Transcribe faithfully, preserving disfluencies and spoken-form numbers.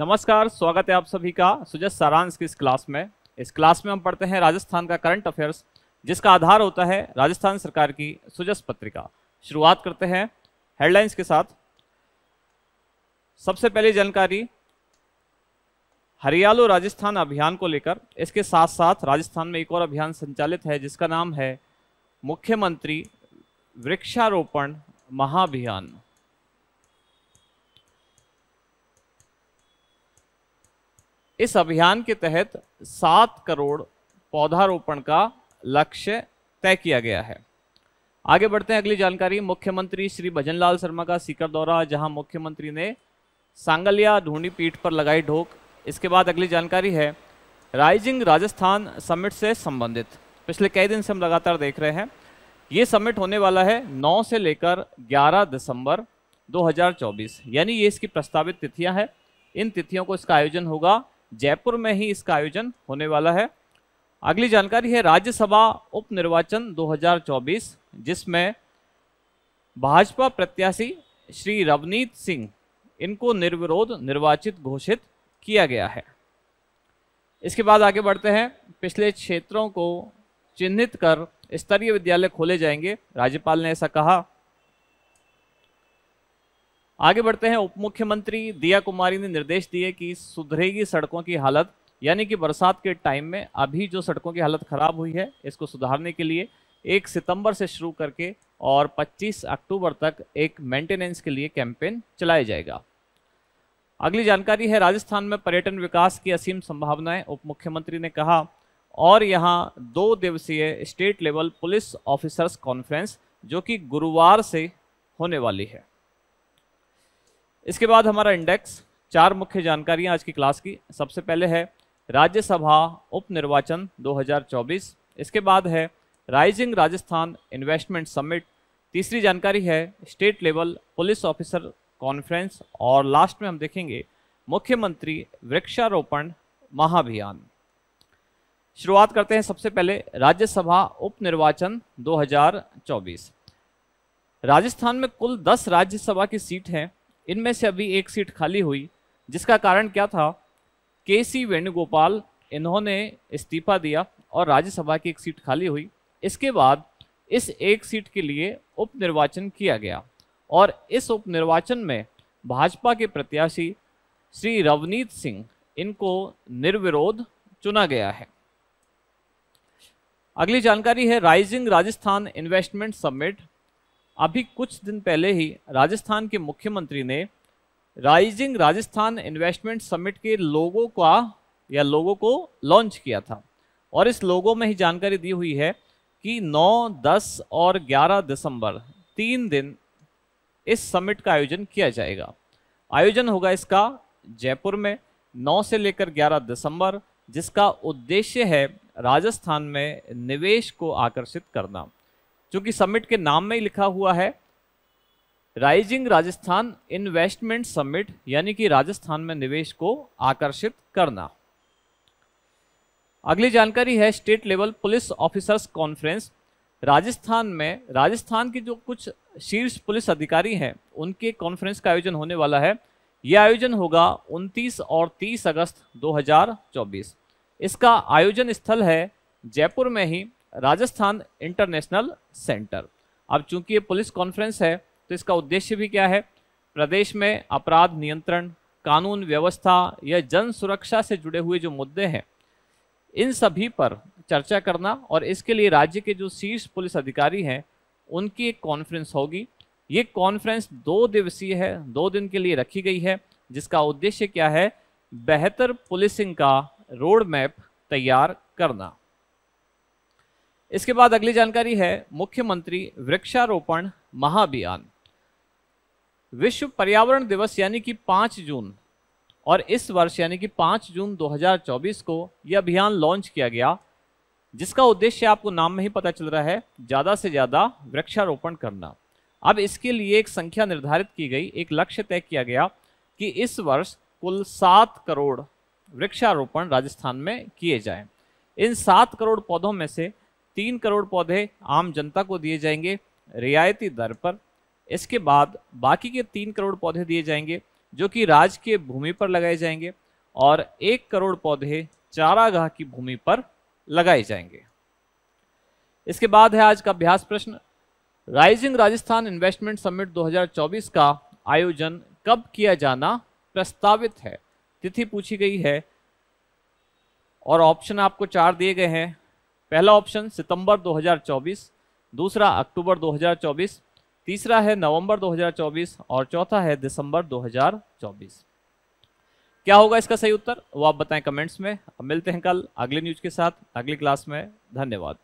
नमस्कार, स्वागत है आप सभी का सुजस सारांश की इस क्लास में। इस क्लास में हम पढ़ते हैं राजस्थान का करंट अफेयर्स, जिसका आधार होता है राजस्थान सरकार की सुजस पत्रिका। शुरुआत करते हैं हेडलाइंस के साथ। सबसे पहली जानकारी हरियालो राजस्थान अभियान को लेकर। इसके साथ साथ राजस्थान में एक और अभियान संचालित है जिसका नाम है मुख्यमंत्री वृक्षारोपण महाअभियान। इस अभियान के तहत सात करोड़ पौधारोपण का लक्ष्य तय किया गया है। आगे बढ़ते हैं, अगली जानकारी मुख्यमंत्री श्री भजनलाल शर्मा का सीकर दौरा, जहां मुख्यमंत्री ने सांगलिया ढूंढी पीठ पर लगाई ढोक। इसके बाद अगली जानकारी है राइजिंग राजस्थान समिट से संबंधित। पिछले कई दिन से हम लगातार देख रहे हैं, ये समिट होने वाला है नौ से लेकर ग्यारह दिसंबर दो हजार चौबीस यानी ये इसकी प्रस्तावित तिथियाँ हैं। इन तिथियों को इसका आयोजन होगा, जयपुर में ही इसका आयोजन होने वाला है। अगली जानकारी है राज्यसभा उपनिर्वाचन दो हजार चौबीस, जिसमें भाजपा प्रत्याशी श्री रवनीत सिंह, इनको निर्विरोध निर्वाचित घोषित किया गया है। इसके बाद आगे बढ़ते हैं, पिछले क्षेत्रों को चिन्हित कर स्तरीय विद्यालय खोले जाएंगे, राज्यपाल ने ऐसा कहा। आगे बढ़ते हैं, उप मुख्यमंत्री दिया कुमारी ने निर्देश दिए कि सुधरेगी सड़कों की हालत, यानी कि बरसात के टाइम में अभी जो सड़कों की हालत खराब हुई है इसको सुधारने के लिए एक सितंबर से शुरू करके और पच्चीस अक्टूबर तक एक मेंटेनेंस के लिए कैंपेन चलाया जाएगा। अगली जानकारी है राजस्थान में पर्यटन विकास की असीम संभावनाएं। उप मुख्यमंत्री ने कहा, और यहाँ दो दिवसीय state level police officers conference जो कि गुरुवार से होने वाली है। इसके बाद हमारा इंडेक्स, चार मुख्य जानकारियां आज की क्लास की। सबसे पहले है राज्यसभा उपनिर्वाचन दो हजार चौबीस, इसके बाद है राइजिंग राजस्थान इन्वेस्टमेंट समिट, तीसरी जानकारी है state level police officer conference, और लास्ट में हम देखेंगे मुख्यमंत्री वृक्षारोपण महाअभियान। शुरुआत करते हैं सबसे पहले राज्यसभा उपनिर्वाचन दो हजार चौबीस। राजस्थान में कुल दस राज्यसभा की सीट हैं, इनमें से अभी एक सीट खाली हुई, जिसका कारण क्या था, केसी वेणुगोपाल, इन्होंने इस्तीफा दिया और राज्यसभा की एक सीट खाली हुई। इसके बाद इस एक सीट के लिए उपनिर्वाचन किया गया और इस उपनिर्वाचन में भाजपा के प्रत्याशी श्री रवनीत सिंह, इनको निर्विरोध चुना गया है। अगली जानकारी है राइजिंग राजस्थान इन्वेस्टमेंट समिट। अभी कुछ दिन पहले ही राजस्थान के मुख्यमंत्री ने राइजिंग राजस्थान इन्वेस्टमेंट समिट के लोगो का या लोगो को लॉन्च किया था और इस लोगो में ही जानकारी दी हुई है कि नौ, दस और ग्यारह दिसंबर, तीन दिन इस समिट का आयोजन किया जाएगा। आयोजन होगा इसका जयपुर में नौ से लेकर ग्यारह दिसंबर, जिसका उद्देश्य है राजस्थान में निवेश को आकर्षित करना। चूंकि समिट के नाम में ही लिखा हुआ है राइजिंग राजस्थान इन्वेस्टमेंट समिट, यानी कि राजस्थान में निवेश को आकर्षित करना। अगली जानकारी है state level police officers conference. Rajasthan में राजस्थान के जो कुछ शीर्ष पुलिस अधिकारी हैं उनके कॉन्फ्रेंस का आयोजन होने वाला है। यह आयोजन होगा उनतीस और तीस अगस्त दो हजार चौबीस। इसका आयोजन स्थल है जयपुर में ही राजस्थान इंटरनेशनल सेंटर। अब चूंकि ये पुलिस कॉन्फ्रेंस है तो इसका उद्देश्य भी क्या है, प्रदेश में अपराध नियंत्रण, कानून व्यवस्था या जन सुरक्षा से जुड़े हुए जो मुद्दे हैं इन सभी पर चर्चा करना, और इसके लिए राज्य के जो शीर्ष पुलिस अधिकारी हैं उनकी एक कॉन्फ्रेंस होगी। ये कॉन्फ्रेंस दो दिवसीय है, दो दिन के लिए रखी गई है, जिसका उद्देश्य क्या है, बेहतर पुलिसिंग का रोड मैप तैयार करना। इसके बाद अगली जानकारी है मुख्यमंत्री वृक्षारोपण महाअभियान। विश्व पर्यावरण दिवस यानी कि पाँच जून, और इस वर्ष यानी कि पाँच जून दो हजार चौबीस को यह अभियान लॉन्च किया गया, जिसका उद्देश्य आपको नाम में ही पता चल रहा है, ज़्यादा से ज़्यादा वृक्षारोपण करना। अब इसके लिए एक संख्या निर्धारित की गई, एक लक्ष्य तय किया गया कि इस वर्ष कुल सात करोड़ वृक्षारोपण राजस्थान में किए जाएँ। इन सात करोड़ पौधों में से तीन करोड़ पौधे आम जनता को दिए जाएंगे रियायती दर पर। इसके बाद बाकी के तीन करोड़ पौधे दिए जाएंगे जो कि राज्य के भूमि पर लगाए जाएंगे और एक करोड़ पौधे चारागाह की भूमि पर लगाए जाएंगे। इसके बाद है आज का अभ्यास प्रश्न, राइजिंग राजस्थान इन्वेस्टमेंट समिट दो हज़ार चौबीस का आयोजन कब किया जाना प्रस्तावित है? तिथि पूछी गई है और ऑप्शन आपको चार दिए गए हैं। पहला ऑप्शन सितंबर दो हज़ार चौबीस, दूसरा अक्टूबर दो हज़ार चौबीस, तीसरा है नवंबर दो हज़ार चौबीस और चौथा है दिसंबर दो हज़ार चौबीस। क्या होगा इसका सही उत्तर वो आप बताएं कमेंट्स में। अब मिलते हैं कल अगले न्यूज के साथ अगली क्लास में। धन्यवाद।